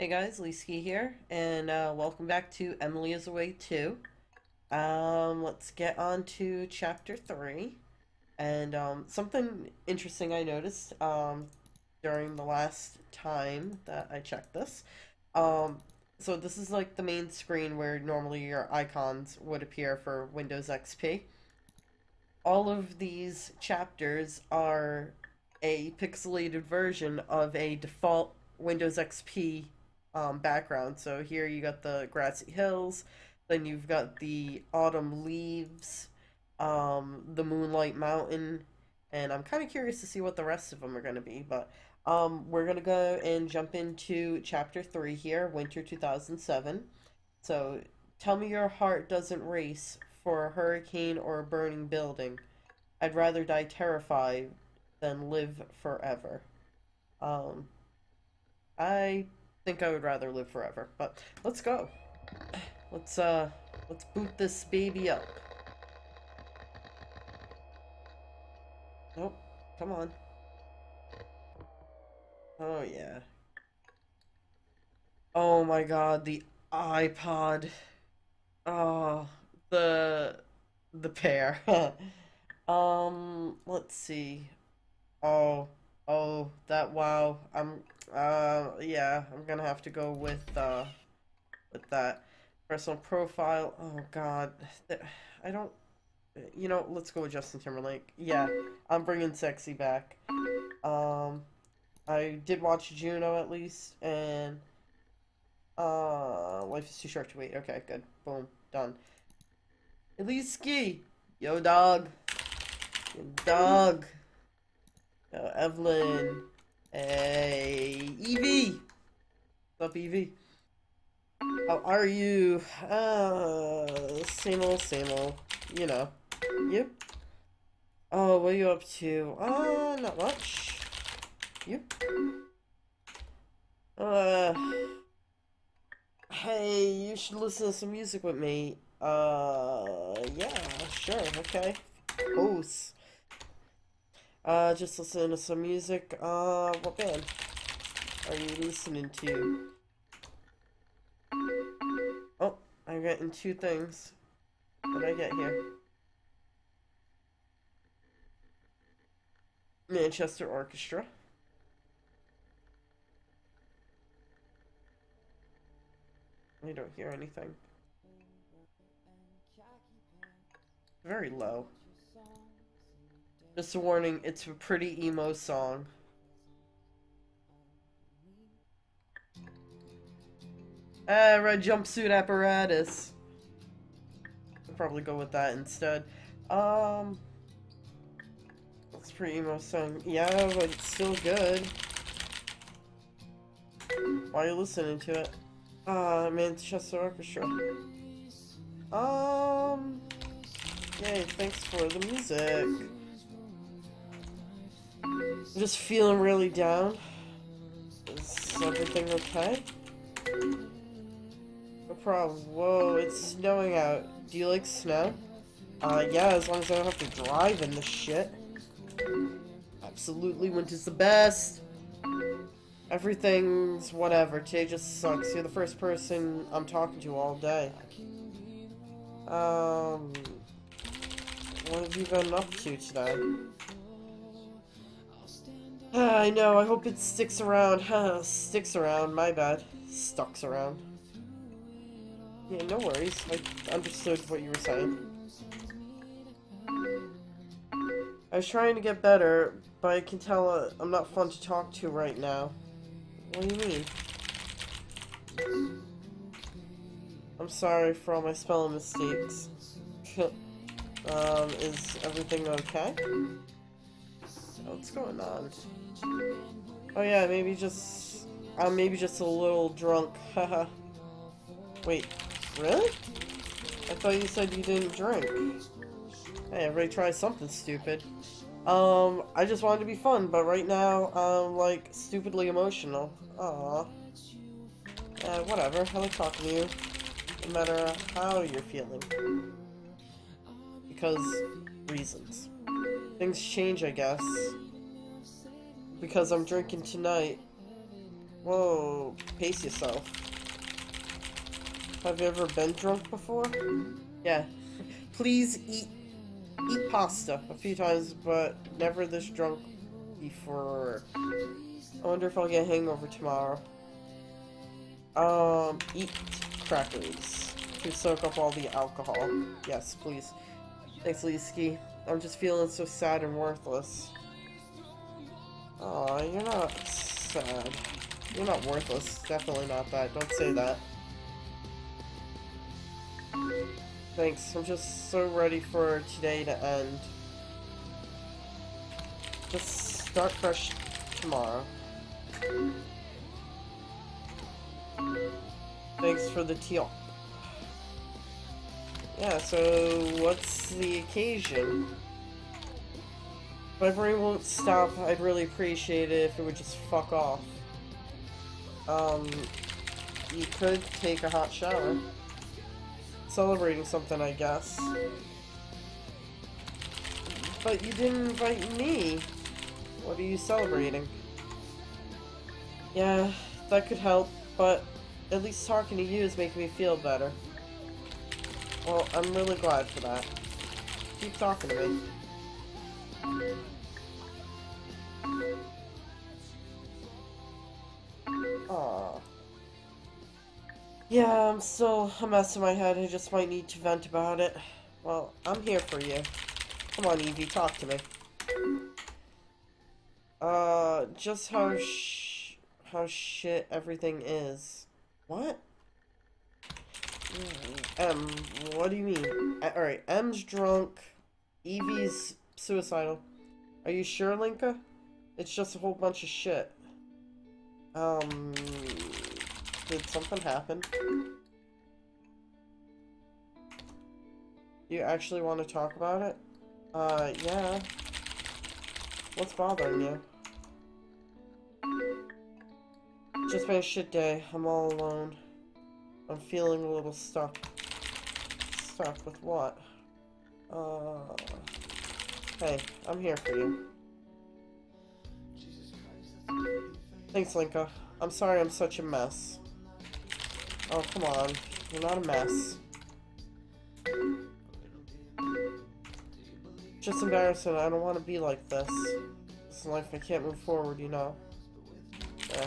Hey guys, Leeski here, and welcome back to Emily is Away Too. Let's get on to Chapter 3. And something interesting I noticed during the last time that I checked this. So this is like the main screen where normally your icons would appear for Windows XP. All of these chapters are a pixelated version of a default Windows XP background. So here you got the grassy hills, then you've got the autumn leaves, the moonlight mountain, and I'm kind of curious to see what the rest of them are going to be, but we're going to go and jump into Chapter 3 here, Winter 2007. So, tell me your heart doesn't race for a hurricane or a burning building. I'd rather die terrified than live forever. I think I would rather live forever, but let's go. Let's boot this baby up. Nope, come on. Oh yeah. Oh my god, the iPod. Oh, the pair. Let's see. Oh, that wow. I'm gonna have to go with that personal profile. Oh god, I don't. You know, let's go with Justin Timberlake. Yeah, I'm bringing sexy back. I did watch Juno at least, and life is too short to wait. Okay, good. Boom, done. Eliski, yo dog, yo dog, yo Evelyn. Hey, Evie! What's up, Evie? How are you? Same old, you know. You? Oh, what are you up to? Not much. You? Hey, you should listen to some music with me. Yeah, sure, okay. Host. Just listen to some music. What band are you listening to? Oh, I'm getting two things. What did I get here? Manchester Orchestra. I don't hear anything. Very low. Just a warning, it's a pretty emo song. Red Jumpsuit Apparatus. I'll probably go with that instead. It's a pretty emo song. Yeah, but it's still good. Why are you listening to it? Manchester Orchestra. Yay, thanks for the music. I'm just feeling really down. Is everything okay? No problem. Whoa, it's snowing out. Do you like snow? Yeah, as long as I don't have to drive in this shit. Absolutely, winter's the best. Everything's whatever. Today just sucks. You're the first person I'm talking to all day. What have you been up to today? I know, I hope it sticks around. Sticks around, my bad. Stucks around. Yeah, no worries. I understood what you were saying. I was trying to get better, but I can tell I'm not fun to talk to right now. What do you mean? I'm sorry for all my spelling mistakes. Is everything okay? What's going on? Oh yeah, maybe just a little drunk. Haha. Wait, really? I thought you said you didn't drink. Hey, everybody tries something stupid. I just wanted to be fun, but right now I'm like stupidly emotional. Aww. Whatever. I like talking to you, no matter how you're feeling. Because reasons. Things change, I guess. Because I'm drinking tonight. Whoa, pace yourself. Have you ever been drunk before? Yeah. Please eat pasta a few times, but never this drunk before. I wonder if I'll get a hangover tomorrow. Eat crackers to soak up all the alcohol. Yes, please. Thanks, Leeski. I'm just feeling so sad and worthless. Aw, you're not sad. You're not worthless. Definitely not that. Don't say that. Thanks. I'm just so ready for today to end. Just start fresh tomorrow. Thanks for the teal. Yeah, so what's the occasion? My brain won't stop. I'd really appreciate it if it would just fuck off. You could take a hot shower. Celebrating something, I guess. But you didn't invite me. What are you celebrating? Yeah, that could help, but at least talking to you is making me feel better. Well, I'm really glad for that. Keep talking to me. Aww. Yeah, I'm still a mess in my head. I just might need to vent about it. Well, I'm here for you. Come on, Evie, talk to me. Just how shit everything is. What? M, what do you mean? Alright, M's drunk. Evie's suicidal. Are you sure, Linka? It's just a whole bunch of shit. Did something happen? You actually want to talk about it? Yeah. What's bothering you? Just been a shit day. I'm all alone. I'm feeling a little stuck. Stuck with what? Hey, I'm here for you. Thanks, Linka. I'm sorry I'm such a mess. Oh, come on. You're not a mess. Just embarrassing. I don't want to be like this. It's life. I can't move forward, you know. Yeah,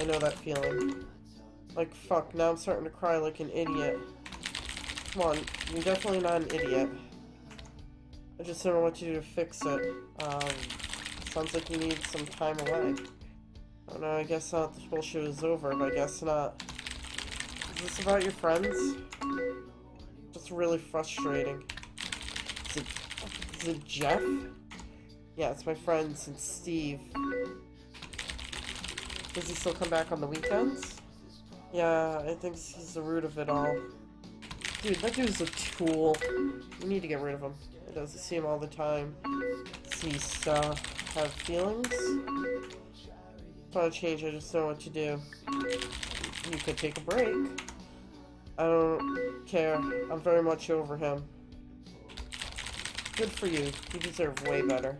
I know that feeling. Like, fuck, now I'm starting to cry like an idiot. Come on, you're definitely not an idiot. I just don't know what to do to fix it. Sounds like you need some time away. I don't know, I guess not, this bullshit is over, but I guess not. Is this about your friends? Just really frustrating. Is it Jeff? Yeah, it's my friends and Steve. Does he still come back on the weekends? Yeah, I think he's the root of it all. Dude, that dude's a tool. We need to get rid of him. It doesn't see him all the time. Does he, have feelings? It's not a change, I just don't know what to do. You could take a break. I don't care. I'm very much over him. Good for you. You deserve way better.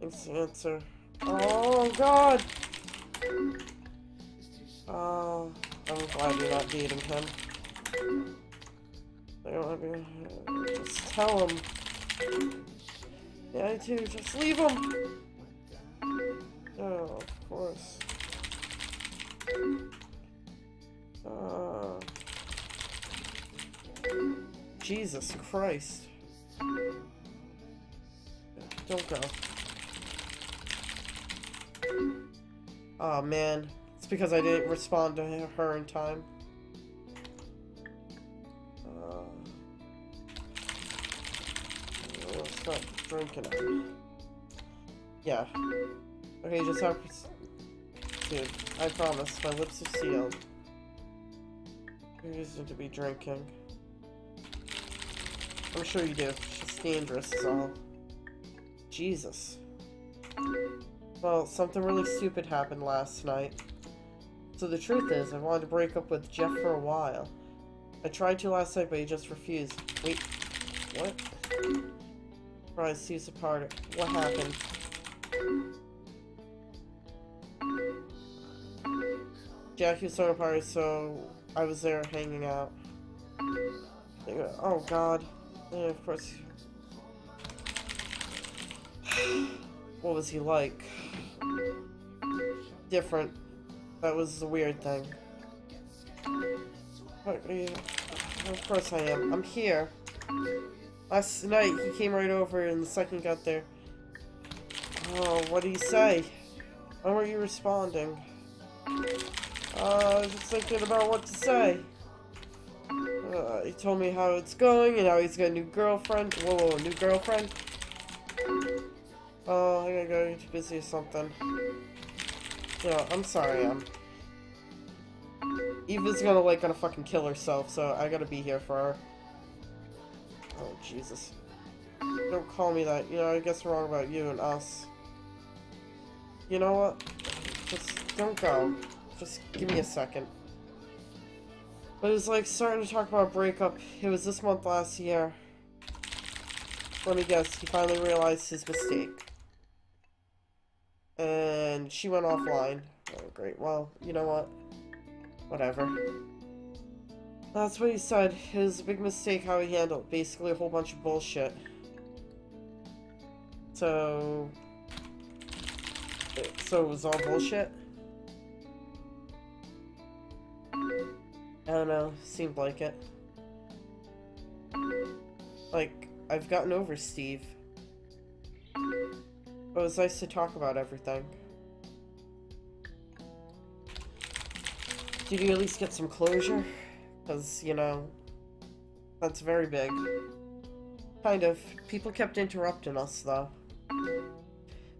Thanks for the answer. Oh, God! Oh, I'm glad you're not dating him. I don't want to just tell him. Yeah, I do. Just leave him. Oh, of course. Jesus Christ. Don't go. Oh, man. It's because I didn't respond to her in time. Let's not drink it. Yeah. Okay, just have... Dude, I promise, my lips are sealed. You just need to be drinking. I'm sure you do. It's just dangerous is all. Jesus. Well, something really stupid happened last night. So the truth is, I wanted to break up with Jeff for a while. I tried to last night, but he just refused. Wait, what? Surprise, he's apart. What happened? Jackie's summer party, so I was there hanging out. Oh god. Yeah, of course. What was he like? Different. That was the weird thing. Of course I am. I'm here. Last night, he came right over and the second got there. Oh, what did he say? How were you responding? I was just thinking about what to say. He told me how it's going and how he's got a new girlfriend. Whoa, new girlfriend? Oh, I gotta go, you're too busy or something. Yeah, I'm sorry, Eva's gonna fucking kill herself, so I gotta be here for her. Oh, Jesus. Don't call me that. You know, I guess we're wrong about you and us. You know what? Just don't go. Just give me a second. But it was like starting to talk about a breakup. It was this month last year. Let me guess, he finally realized his mistake. And she went offline. Oh, great. Well, you know what? Whatever. That's what he said. It was a big mistake how he handled it. Basically a whole bunch of bullshit. So it was all bullshit? I don't know. Seemed like it. Like, I've gotten over Steve. But it was nice to talk about everything. Did you at least get some closure? Because, you know, that's very big. Kind of. People kept interrupting us, though.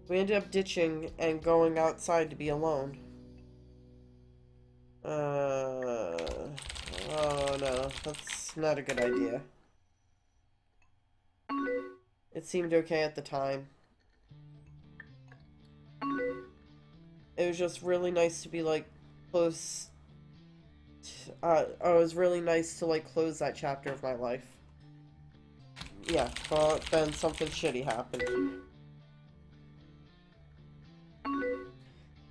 We ended up ditching and going outside to be alone. Oh no, that's not a good idea. It seemed okay at the time. It was just really nice to be, like, close... it was really nice to, like, close that chapter of my life. Yeah, well, then something shitty happened.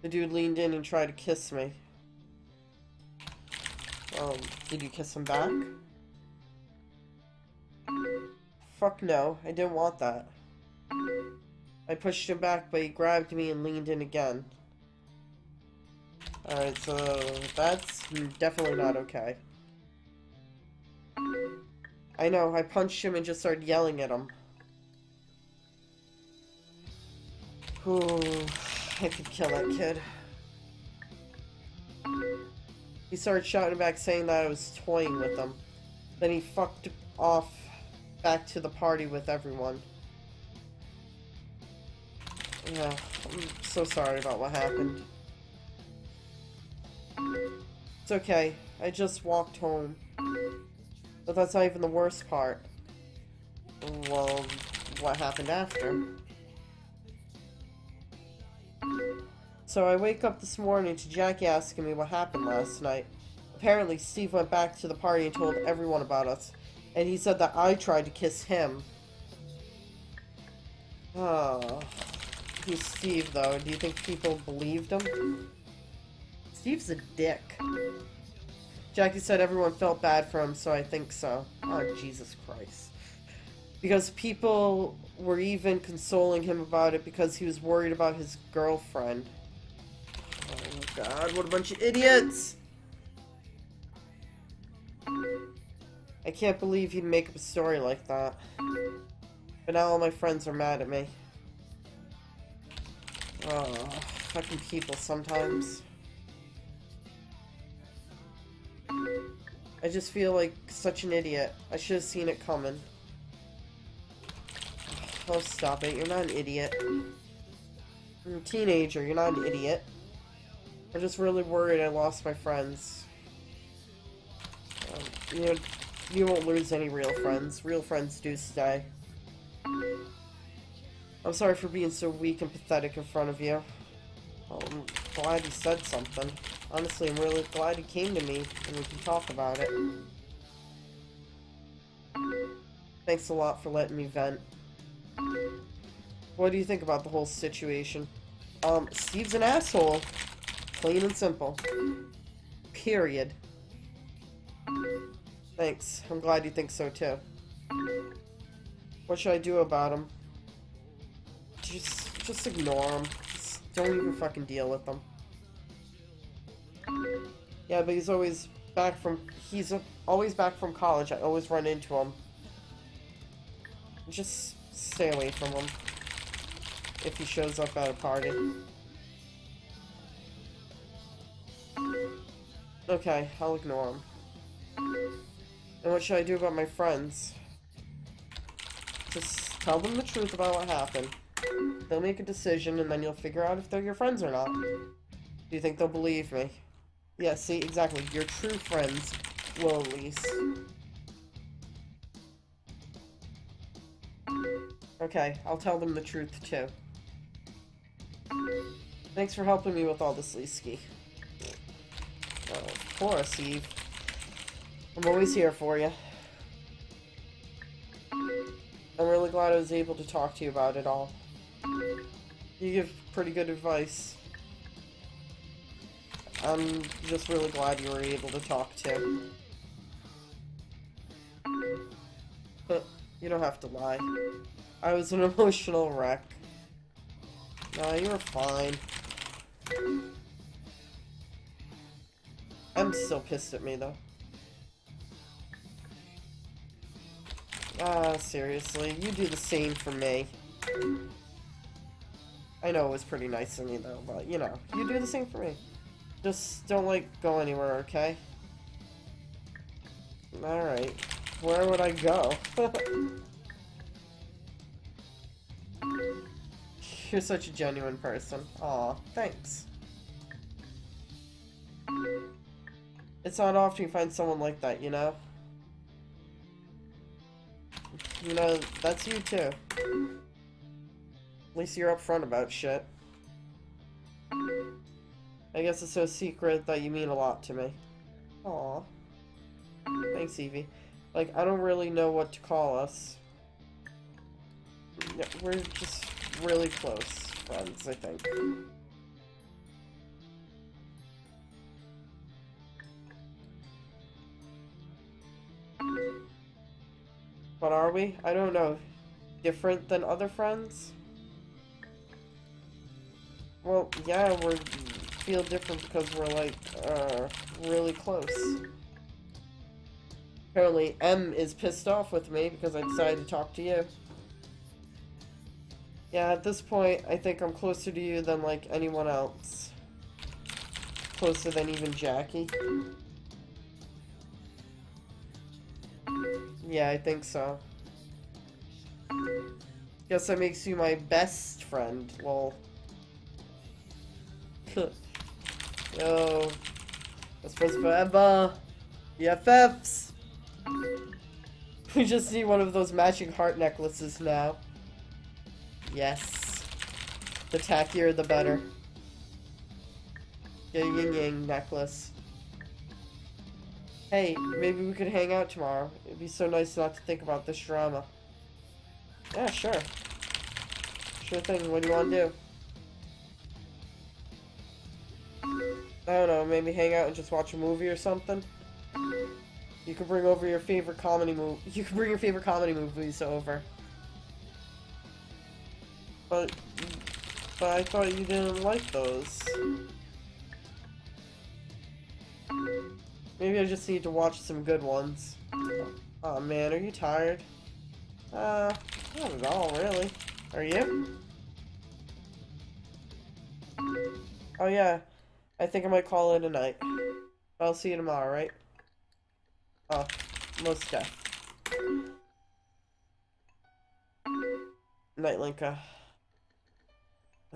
The dude leaned in and tried to kiss me. Did you kiss him back? Fuck no, I didn't want that. I pushed him back, but he grabbed me and leaned in again. Alright, so that's definitely not okay. I know, I punched him and just started yelling at him. Ooh, I could kill that kid. He started shouting back saying that I was toying with him. Then he fucked off back to the party with everyone. Yeah, I'm so sorry about what happened. It's okay, I just walked home. But that's not even the worst part. Well, what happened after? So I wake up this morning to Jackie asking me what happened last night. Apparently Steve went back to the party and told everyone about us. And he said that I tried to kiss him. Oh, he's Steve though. Do you think people believed him? Steve's a dick. Jackie said everyone felt bad for him, so I think so. Oh, Jesus Christ. Because people were even consoling him about it because he was worried about his girlfriend. Oh god, what a bunch of idiots! I can't believe he'd make up a story like that. But now all my friends are mad at me. Oh, fucking people sometimes. I just feel like such an idiot. I should have seen it coming. Oh, stop it. You're not an idiot. You're a teenager. You're not an idiot. I'm just really worried I lost my friends. You know, you won't lose any real friends. Real friends do stay. I'm sorry for being so weak and pathetic in front of you. Well, I'm glad you said something. Honestly, I'm really glad you came to me and we can talk about it. Thanks a lot for letting me vent. What do you think about the whole situation? Steve's an asshole. Plain and simple. Period. Thanks. I'm glad you think so, too. What should I do about them? Just ignore them. Just don't even fucking deal with them. Yeah, but he's always back from college. I always run into him. Just stay away from him. If he shows up at a party. Okay, I'll ignore him. And what should I do about my friends? Just tell them the truth about what happened. They'll make a decision and then you'll figure out if they're your friends or not. Do you think they'll believe me? Yeah, see, exactly. Your true friends will, at least. Okay, I'll tell them the truth, too. Thanks for helping me with all this, Leesky. Oh, of course, Eve. I'm always here for you. I'm really glad I was able to talk to you about it all. You give pretty good advice. I'm just really glad you were able to talk to. You don't have to lie. I was an emotional wreck. Nah, you were fine. I'm still pissed at me, though. Ah, seriously, you do the same for me. I know it was pretty nice of me, though, but, you know, you do the same for me. Just don't, like, go anywhere, okay? Alright. Where would I go? You're such a genuine person. Aw, thanks. It's not often you find someone like that, you know? You know, that's you too. At least you're upfront about shit. I guess it's so secret that you mean a lot to me. Aw. Thanks, Evie. Like, I don't really know what to call us. Yeah, we're just really close friends, I think. But are we? I don't know. Different than other friends? Well, yeah, we feel different because we're, like, really close. Apparently, M is pissed off with me because I decided to talk to you. Yeah, at this point, I think I'm closer to you than, like, anyone else. Closer than even Jackie. Yeah, I think so. Guess that makes you my best friend, lol. Yo. That's friends forever. BFFs! We just need one of those matching heart necklaces now. Yes. The tackier the better. Get a yin yang necklace. Hey, maybe we could hang out tomorrow. It'd be so nice not to think about this drama. Yeah, sure. Sure thing, what do you want to do? I don't know, maybe hang out and just watch a movie or something? You can bring over your favorite comedy movie. You can bring your favorite comedy movies over. But I thought you didn't like those. Maybe I just need to watch some good ones. Oh man, are you tired? Not at all, really. Are you? Oh yeah, I think I might call it a night. I'll see you tomorrow, right? Oh, most death. Night, Linka.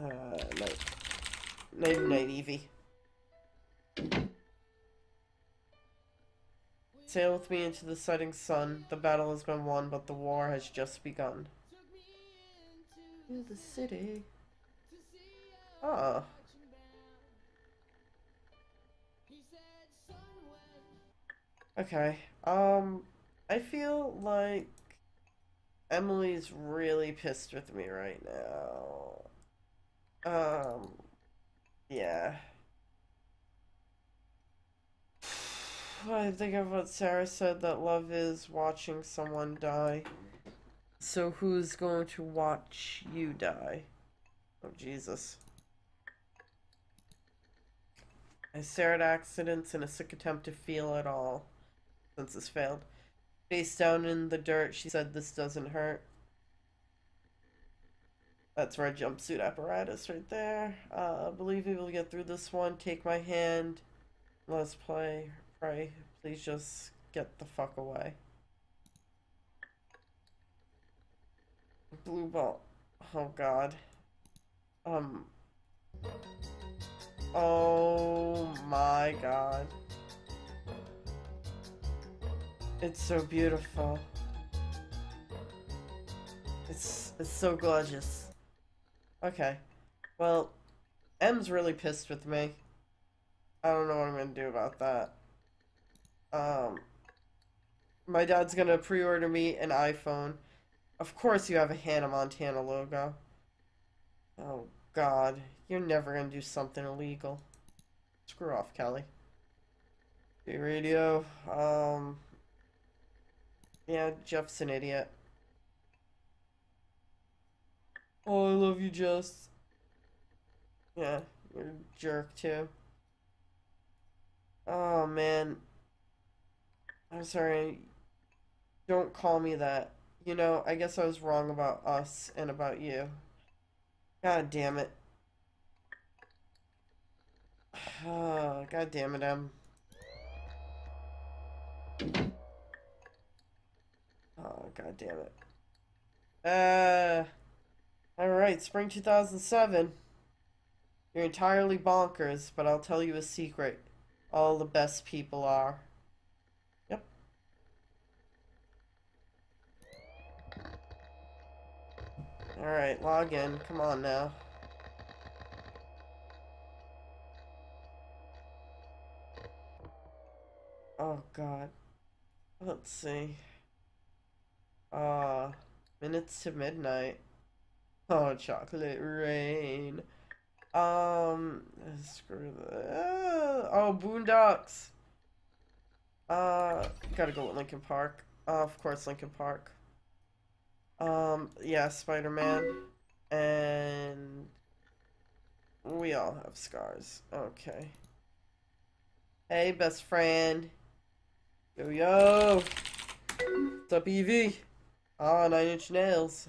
Night. Night, Evie. Sail with me into the setting sun. The battle has been won, but the war has just begun. To the city. Ah. Okay, I feel like Emily's really pissed with me right now. Yeah. I think of what Sarah said, that love is watching someone die. So who's going to watch you die? Oh, Jesus. I stare at accidents in a sick attempt to feel at all. Senses failed. Face down in the dirt, she said, "This doesn't hurt." That's Red Jumpsuit Apparatus right there. I believe we will get through this one. Take my hand. Let's play. Pray. Please just get the fuck away. Blue ball. Oh God. Oh my God. It's so beautiful. It's so gorgeous. Okay. Well, M's really pissed with me. I don't know what I'm gonna do about that. My dad's gonna pre-order me an iPhone. Of course you have a Hannah Montana logo. Oh God. You're never gonna do something illegal. Screw off, Kelly. Hey, radio. Yeah, Jeff's an idiot. Oh, I love you, Jess. Yeah, you're a jerk, too. Oh, man. I'm sorry. Don't call me that. You know, I guess I was wrong about us and about you. God damn it. Oh, God damn it, Em. Oh, God damn it. Alright, spring 2007. You're entirely bonkers, but I'll tell you a secret. All the best people are. Yep. Alright, log in. Come on now. Oh God. Let's see. Minutes to midnight. Oh, Chocolate Rain. Screw that. Oh, Boondocks. Gotta go with Linkin Park. Of course, Linkin Park. Yeah, Spider-Man. And we all have scars. Okay. Hey, best friend. Yo, yo! What's up, Evie? Ah, Nine Inch Nails.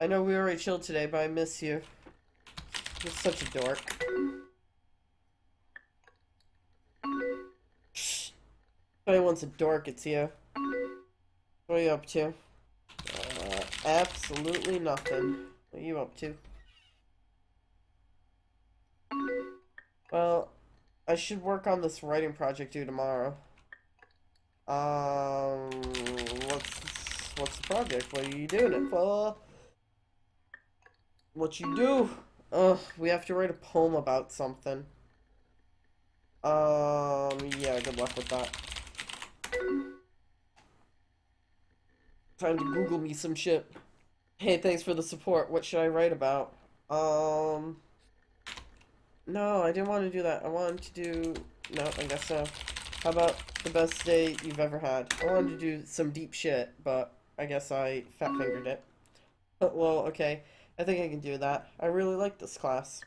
I know we already chilled today, but I miss you. You're such a dork. If anyone's a dork, it's you. What are you up to? Absolutely nothing. What are you up to? Well, I should work on this writing project due tomorrow. What's the project? What are you doing it for? What you do? Ugh, we have to write a poem about something. Yeah, good luck with that. Time to Google me some shit. Hey, thanks for the support. What should I write about? No, I didn't want to do that. I wanted to do... No, I guess so. How about the best day you've ever had? I wanted to do some deep shit, but I guess I fat-fingered it. But, well, okay. I think I can do that. I really like this class.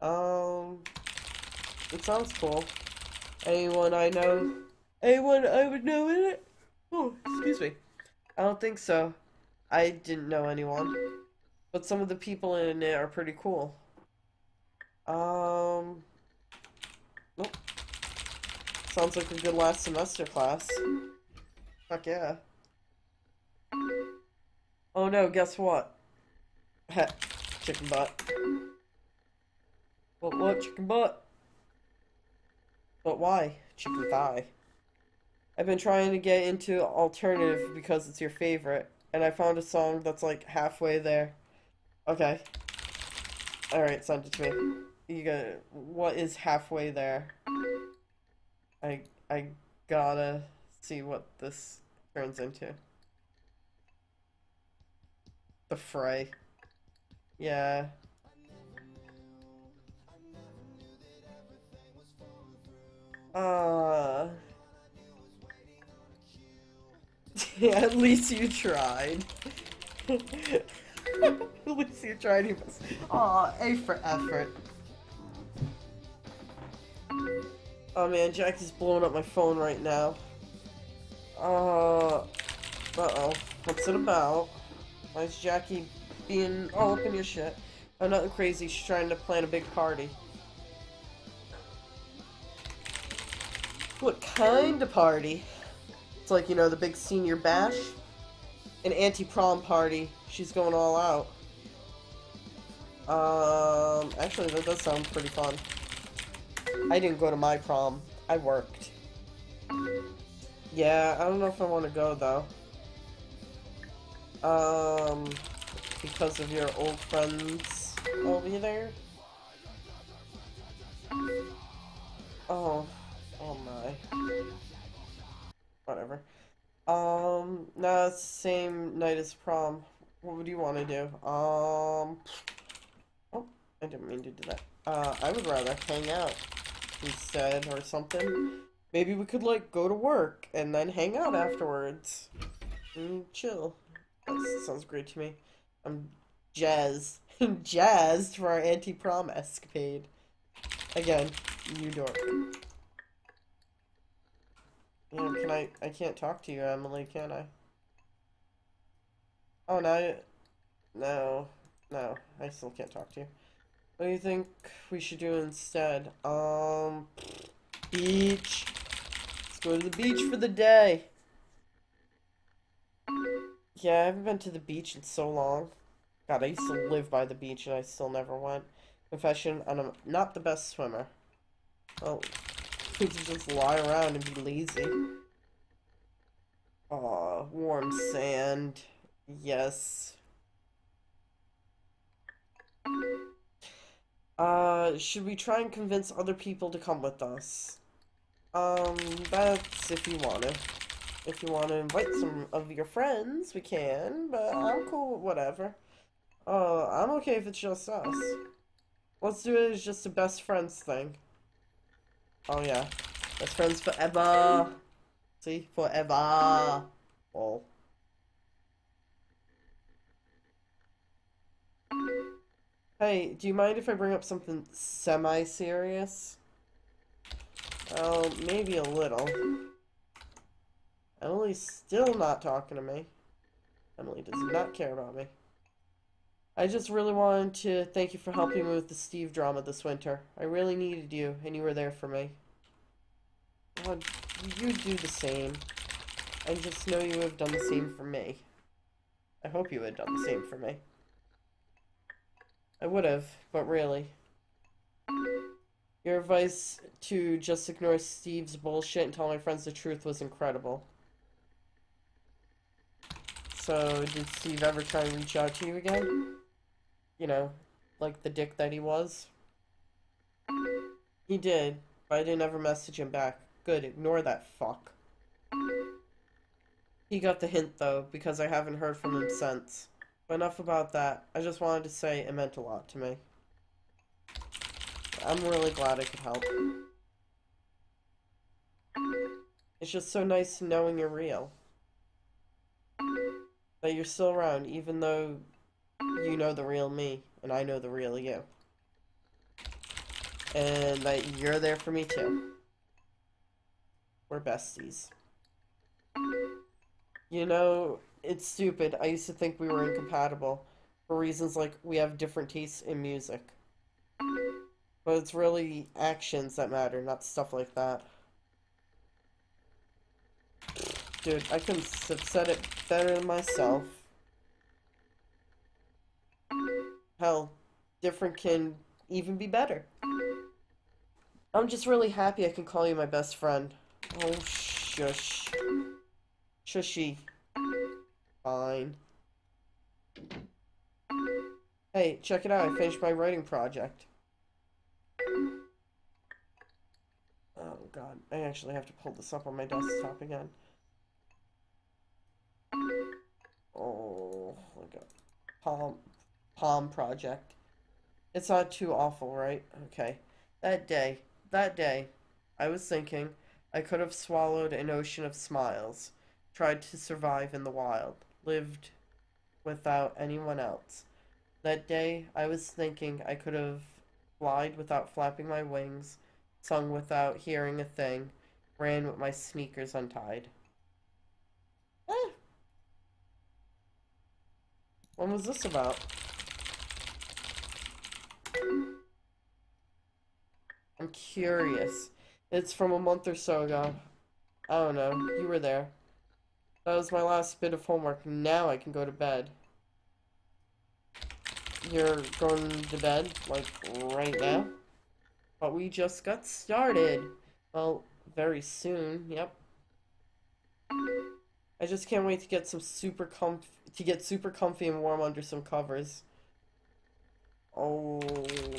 It sounds cool. Anyone I know? Anyone I would know in it? Oh, excuse me. I don't think so. I didn't know anyone. But some of the people in it are pretty cool. Nope. Sounds like a good last semester class. Fuck yeah. Oh no, guess what? Heh, chicken butt. But what, chicken butt? But why? Chicken thigh. I've been trying to get into alternative because it's your favorite, and I found a song that's like halfway there. Okay. Alright, send it to me. You got what is halfway there? I gotta see what this turns into. The Fray. Yeah. Yeah, at least you tried. At least you tried. He was... Aw, A for effort. Oh man, Jack is blowing up my phone right now. Uh-oh. What's it about? Why is Jackie being all up in your shit? Oh, nothing crazy. She's trying to plan a big party. What kind of party? It's like, you know, the big senior bash? An anti-prom party. She's going all out. Actually, that does sound pretty fun. I didn't go to my prom. I worked. Yeah, I don't know if I want to go, though. Because of your old friends over there? Oh. Oh my. Whatever. Nah, it's the same night as prom. What would you want to do? Oh, I didn't mean to do that. I would rather hang out instead or something. Maybe we could, like, go to work and then hang out afterwards. And chill. That sounds great to me. I'm jazzed. Jazzed for our anti-prom escapade. Again, you dork. You know, can I can't talk to you, Emily, can I? Oh, no, I still can't talk to you. What do you think we should do instead? Beach. Let's go to the beach for the day. Yeah, I haven't been to the beach in so long. God, I used to live by the beach and I still never went. Confession, I'm not the best swimmer. Oh. You can just lie around and be lazy. Aw, warm sand. Yes. Should we try and convince other people to come with us? That's if you want to. If you want to invite some of your friends, we can, but I'm cool with whatever. I'm okay if it's just us. Let's do it as just a best friends thing. Oh yeah, best friends forever. See, forever. All. Hey, do you mind if I bring up something semi-serious? Oh, maybe a little. Emily's still not talking to me. Emily does not care about me. I just really wanted to thank you for helping me with the Steve drama this winter. I really needed you, and you were there for me. God, you do the same. I just know you would have done the same for me. I hope you would have done the same for me. I would have, but really. Your advice to just ignore Steve's bullshit and tell my friends the truth was incredible. So, did Steve ever try and reach out to you again? You know, like the dick that he was? He did, but I didn't ever message him back. Good, ignore that fuck. He got the hint, though, because I haven't heard from him since. But enough about that. I just wanted to say it meant a lot to me. I'm really glad I could help. It's just so nice knowing you're real. That you're still around, even though you know the real me, and I know the real you. And that you're there for me, too. We're besties. You know, it's stupid. I used to think we were incompatible, for reasons like we have different tastes in music. But it's really actions that matter, not stuff like that. Dude, I couldn't have said it better myself. Hell, different can even be better. I'm just really happy I can call you my best friend. Oh, shush. Shushy. Fine. Hey, check it out. I finished my writing project. Oh, God. I actually have to pull this up on my desktop again. Oh, look at Palm Project. It's not too awful, right? Okay. That day, I was thinking, I could have swallowed an ocean of smiles, tried to survive in the wild, lived without anyone else. That day, I was thinking I could have flied without flapping my wings, sung without hearing a thing, ran with my sneakers untied. Eh. When was this about? I'm curious. It's from a month or so ago. I don't know. You were there. That was my last bit of homework. Now I can go to bed. You're going to bed, like, right now? But we just got started. Well, very soon, yep. I just can't wait to get super comfy and warm under some covers. Oh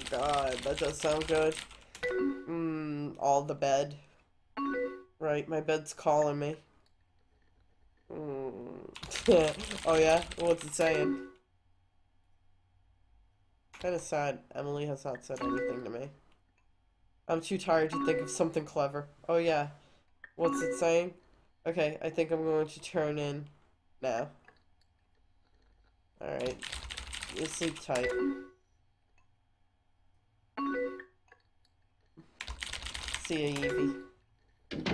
god, that does sound good. All the bed. Right, my bed's calling me. Oh yeah? What's it saying? Kinda sad, Emily has not said anything to me. I'm too tired to think of something clever. Oh yeah, what's it saying? Okay, I think I'm going to turn in now. Alright, you sleep tight. See ya, Evie.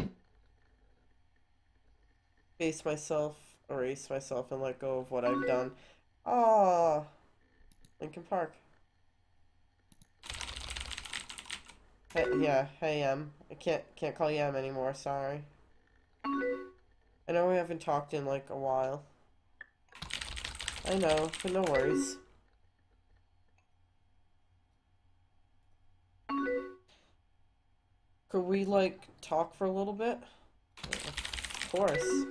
Face myself, erase myself, and let go of what I've done. Ah, Linkin Park. Hey, yeah, hey Em. I can't call you Em anymore. Sorry. I know we haven't talked in like a while. I know, but no worries. Could we like talk for a little bit? Of course.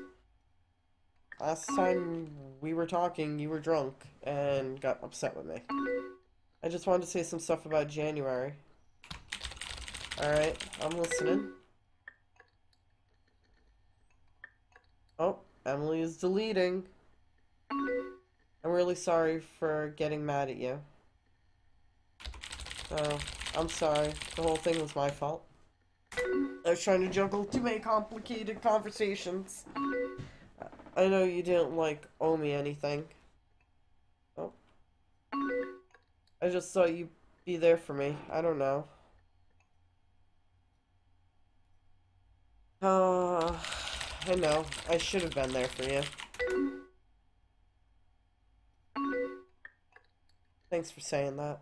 Last time we were talking, you were drunk and got upset with me. I just wanted to say some stuff about January. Alright, I'm listening. Oh, Emily is deleting. I'm really sorry for getting mad at you. Oh, I'm sorry. The whole thing was my fault. I was trying to juggle too many complicated conversations. I know you didn't, like, owe me anything. Oh. I just thought you'd be there for me. I don't know. I know. I should have been there for you. Thanks for saying that.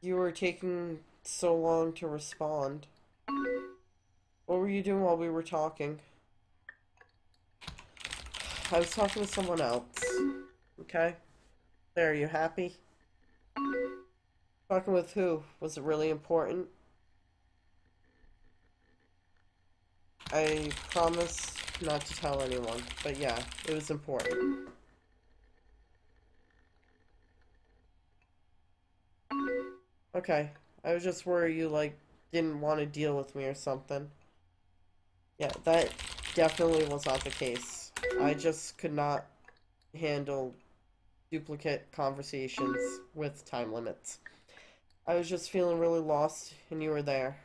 You were taking so long to respond. What were you doing while we were talking? I was talking to someone else. Okay? There, are you happy? Talking with who? Was it really important? I promise not to tell anyone, but yeah, it was important. Okay, I was just worried you, like, didn't want to deal with me or something. Yeah, that definitely was not the case. I just could not handle duplicate conversations with time limits. I was just feeling really lost, and you were there.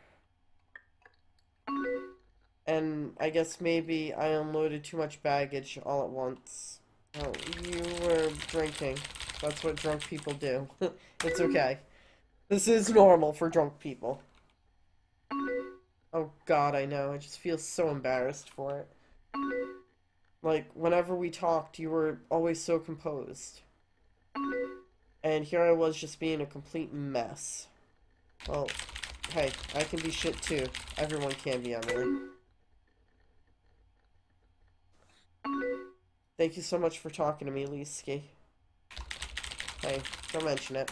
And I guess maybe I unloaded too much baggage all at once. Oh, you were drinking. That's what drunk people do. It's okay. This is normal for drunk people. Oh god, I know. I just feel so embarrassed for it. Like, whenever we talked, you were always so composed. And here I was just being a complete mess. Well, hey, I can be shit too. Everyone can be, Emily. Thank you so much for talking to me, Lisky. Hey, don't mention it.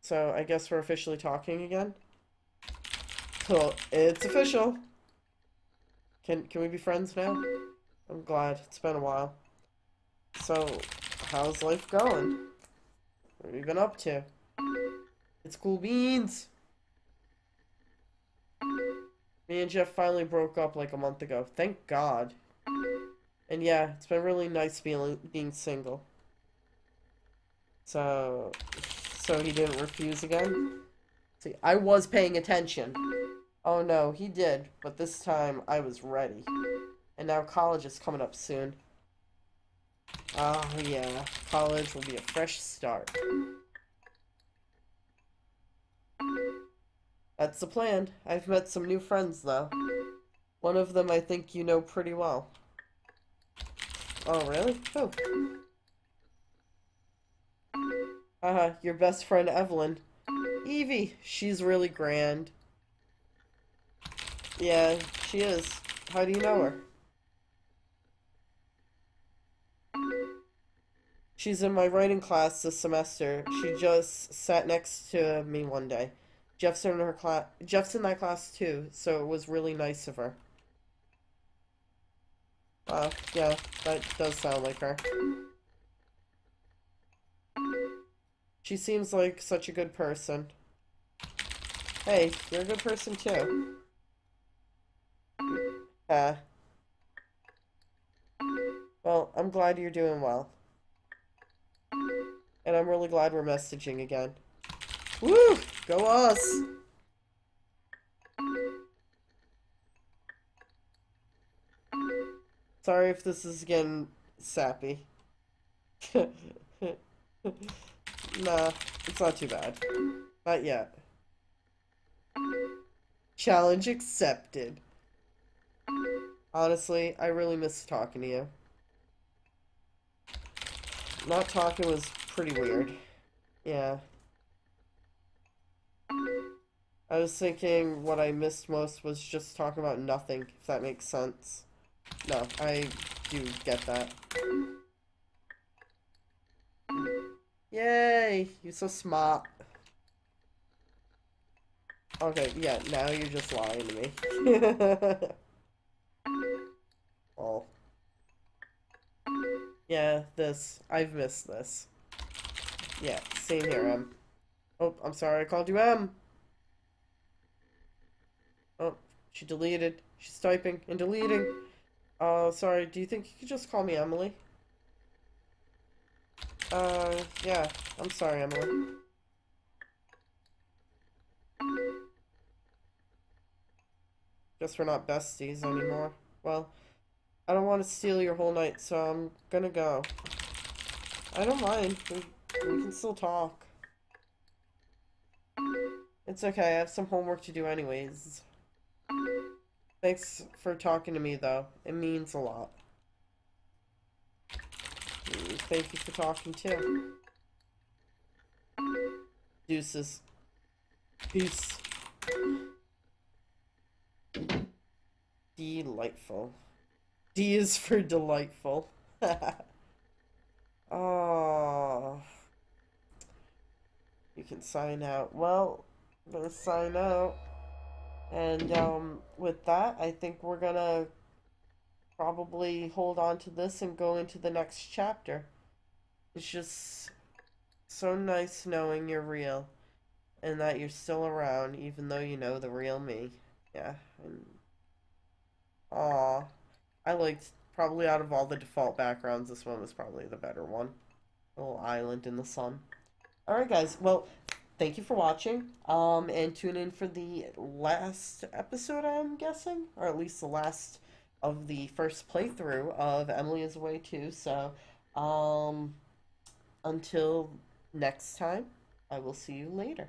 So, I guess we're officially talking again? Cool, it's official! Can we be friends now? I'm glad, it's been a while. So, how's life going? What have you been up to? It's cool beans! Me and Jeff finally broke up like a month ago. Thank God. And yeah, it's been really nice being single. So, so he didn't refuse again. See, I was paying attention. Oh no, he did, but this time I was ready. And now college is coming up soon. Oh yeah, college will be a fresh start. That's the plan. I've met some new friends though. One of them I think you know pretty well. Oh really? Oh. Uh-huh, your best friend Evelyn. Evie, she's really grand. Yeah, she is. How do you know her? She's in my writing class this semester. She just sat next to me one day. Jeff's in that class too, so it was really nice of her. Yeah, that does sound like her. She seems like such a good person. Hey, you're a good person too. Well, I'm glad you're doing well. And I'm really glad we're messaging again. Woo! Go us! Sorry if this is getting sappy. Nah, it's not too bad. Not yet. Challenge accepted. Honestly, I really miss talking to you. Not talking was pretty weird. Yeah. I was thinking what I missed most was just talking about nothing, if that makes sense. No, I do get that. Yay! You're so smart. Okay, yeah, now you're just lying to me. Oh. Yeah, this. I've missed this. Yeah, same here, Em. Oh, I'm sorry I called you Em. Oh, she deleted. She's typing and deleting. Oh, sorry, do you think you could just call me Emily? Yeah, I'm sorry, Emily. Guess we're not besties anymore. Well, I don't want to steal your whole night, so I'm gonna go. I don't mind. We can still talk. It's okay, I have some homework to do anyways. Thanks for talking to me, though. It means a lot. Thank you for talking, too. Deuces. Peace. Delightful. D is for delightful. Oh. You can sign out. Well, I'm gonna sign out. And with that, I think we're gonna probably hold on to this and go into the next chapter. It's just so nice knowing you're real and that you're still around, even though you know the real me. Yeah. And, aw. I liked, probably out of all the default backgrounds, this one was probably the better one. A little island in the sun. Alright guys, well, thank you for watching, and tune in for the last episode, I'm guessing, or at least the last of the first playthrough of Emily is Away Too, so, until next time, I will see you later.